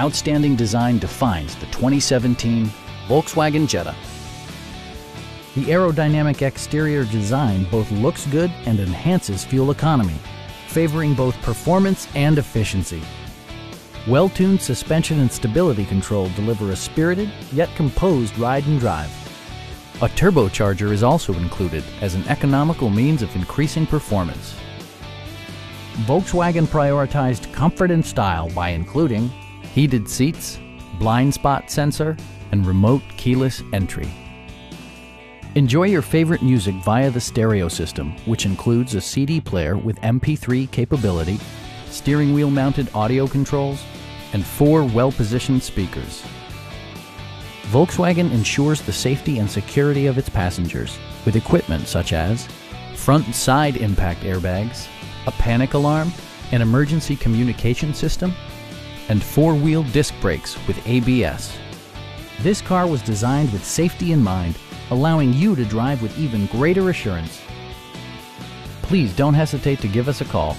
outstanding design defines the 2017 Volkswagen Jetta. The aerodynamic exterior design both looks good and enhances fuel economy, favoring both performance and efficiency. Well-tuned suspension and stability control deliver a spirited yet composed ride and drive. A turbocharger is also included as an economical means of increasing performance. Volkswagen prioritized comfort and style by including heated seats, blind spot sensor, and remote keyless entry. Enjoy your favorite music via the stereo system, which includes a CD player with MP3 capability, steering wheel mounted audio controls, and 4 well-positioned speakers. Volkswagen ensures the safety and security of its passengers with equipment such as front and side impact airbags, a panic alarm, an emergency communication system, and 4-wheel disc brakes with ABS. This car was designed with safety in mind, allowing you to drive with even greater assurance. Please don't hesitate to give us a call.